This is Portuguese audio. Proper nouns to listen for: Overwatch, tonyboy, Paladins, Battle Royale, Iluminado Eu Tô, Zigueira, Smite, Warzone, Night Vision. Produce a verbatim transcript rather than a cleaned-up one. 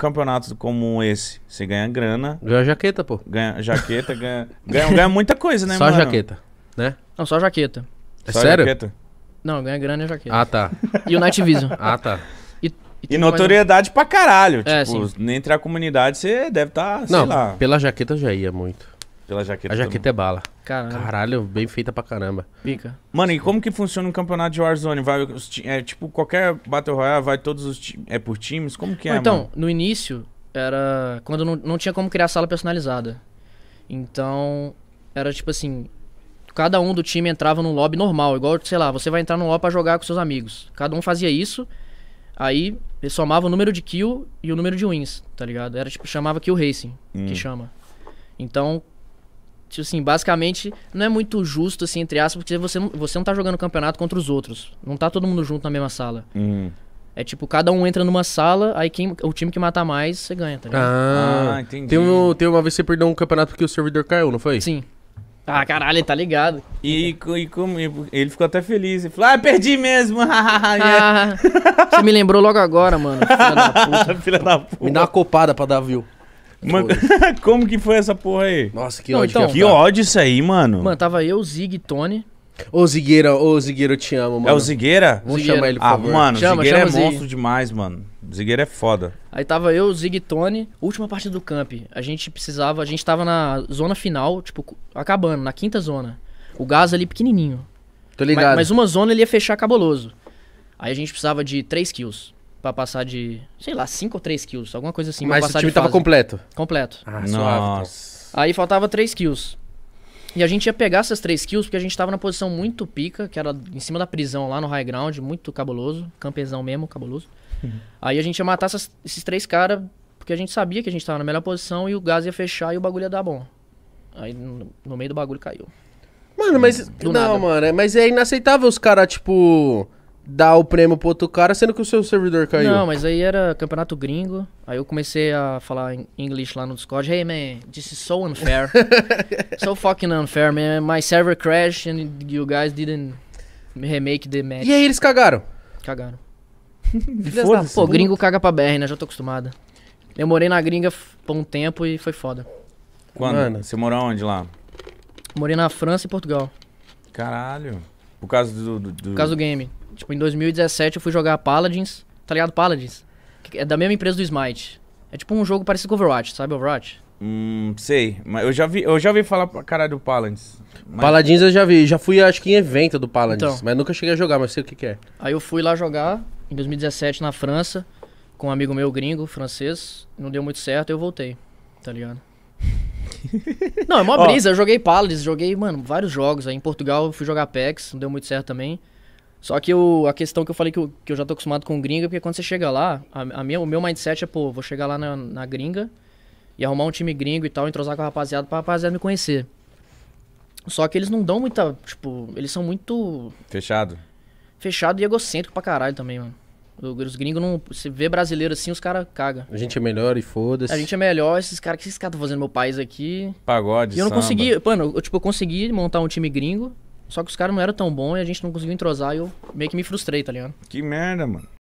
campeonatos como esse, você ganha grana. Ganha jaqueta, pô. Ganha jaqueta, ganha, ganha, ganha muita coisa, né, só mano? Só jaqueta, né? Não, só jaqueta. É só sério? Jaqueta? Não, ganha grana e jaqueta. Ah, tá. E o Night Vision. Ah, tá. E, e notoriedade mais... pra caralho. É, tipo, sim. Entre a comunidade você deve estar, tá, sei não, lá. Pela jaqueta já ia muito. Pela jaqueta. A jaqueta é bala. Caramba. Caralho, bem feita pra caramba. Pica. Mano, e como que funciona um campeonato de Warzone? Vai, é tipo, qualquer Battle Royale vai todos os times. É por times? Como que é, então, mano? Então, no início, era quando não, não tinha como criar sala personalizada. Então, era tipo assim... Cada um do time entrava num lobby normal. Igual, sei lá, você vai entrar num lobby pra jogar com seus amigos. Cada um fazia isso. Aí, ele somava o número de kill e o número de wins, tá ligado? Era tipo, chamava kill racing, hum. que chama. Então, tipo assim, basicamente, não é muito justo, assim, entre aspas, porque você não, você não tá jogando campeonato contra os outros. Não tá todo mundo junto na mesma sala. Hum. É tipo, cada um entra numa sala, aí quem, o time que matar mais, você ganha, tá ligado? Ah, ah entendi. Tem, um, tem uma vez que você perdeu um campeonato porque o servidor caiu, não foi? Sim. Ah, caralho, ele tá ligado. E, e como, ele ficou até feliz. Ele falou, ah, perdi mesmo. Ah, você me lembrou logo agora, mano. Filha da puta. Filha da puta. Me dá uma copada pra dar view. Mano, como que foi essa porra aí? Nossa, que Não, ódio. Então, que, que ódio isso aí, mano. Mano, tava eu, Zig e Tony. Ô, Zigueira, ô, Zigueira, eu te amo, mano. É o Zigueira? Vamos Zigueira. chamar ele, por ah, favor. Ah, mano, chama, Zigueira chama é monstro Zig. demais, mano. Zigueira é foda. Aí tava eu, Zig e Tony, última partida do camp. A gente precisava, a gente tava na zona final, tipo, acabando, na quinta zona. O gás ali pequenininho. Tô ligado. Mas, mas uma zona ele ia fechar caboloso. Aí a gente precisava de três kills pra passar de, sei lá, cinco ou três kills, alguma coisa assim. Mas pra passar o time de tava completo? Completo. Ah, nossa. Aí faltava três kills. E a gente ia pegar essas três kills porque a gente tava na posição muito pica, que era em cima da prisão lá no high ground, muito cabuloso, campezão mesmo, cabuloso. Uhum. Aí a gente ia matar essas, esses três caras porque a gente sabia que a gente tava na melhor posição e o gás ia fechar e o bagulho ia dar bom. Aí no, no meio do bagulho caiu. Mano, mas... Do não, nada. mano, mas é inaceitável os caras, tipo, dar o prêmio pro outro cara sendo que o seu servidor caiu. Não, mas aí era campeonato gringo. Aí eu comecei a falar em inglês lá no Discord. Hey man, this is so unfair. So fucking unfair, man. My server crashed and you guys didn't remake the match. E aí eles cagaram? Cagaram. Pô, gringo caga pra B R, né? Já tô acostumada. Eu morei na gringa por um tempo e foi foda. Quando? Mano, você morou onde lá? Morei na França e Portugal. Caralho. Por causa do... do, do... Por causa do game. Tipo, em dois mil e dezessete eu fui jogar Paladins, tá ligado? Paladins? Que é da mesma empresa do Smite. É tipo um jogo parecido com Overwatch, sabe? Overwatch? Hum, sei. Mas eu já vi, eu já vi falar pra caralho do Paladins. Mas... Paladins eu já vi. Já fui, acho que em evento do Paladins. Então, mas nunca cheguei a jogar, mas sei o que que é. Aí eu fui lá jogar em dois mil e dezessete na França, com um amigo meu gringo, francês. Não deu muito certo, eu voltei, tá ligado? Não, é mó brisa. Ó, eu joguei Paladins, joguei, mano, vários jogos. Aí em Portugal eu fui jogar P A X, não deu muito certo também. Só que eu, a questão que eu falei que eu, que eu já tô acostumado com gringa, porque quando você chega lá, a, a minha, o meu mindset é, pô, vou chegar lá na, na gringa e arrumar um time gringo e tal, entrosar com a rapaziada pra rapaziada me conhecer. Só que eles não dão muita, tipo, eles são muito... Fechado. Fechado e egocêntrico pra caralho também, mano. Os gringos não... Você vê brasileiro assim, os caras cagam. A gente é melhor e foda-se. A gente é melhor, esses caras... O que esses caras estão fazendo no meu país aqui? Pagode, E eu não samba. consegui... Mano, eu, tipo, eu consegui montar um time gringo. Só que os caras não eram tão bons e a gente não conseguiu entrosar e eu meio que me frustrei, tá ligado? Que merda, mano.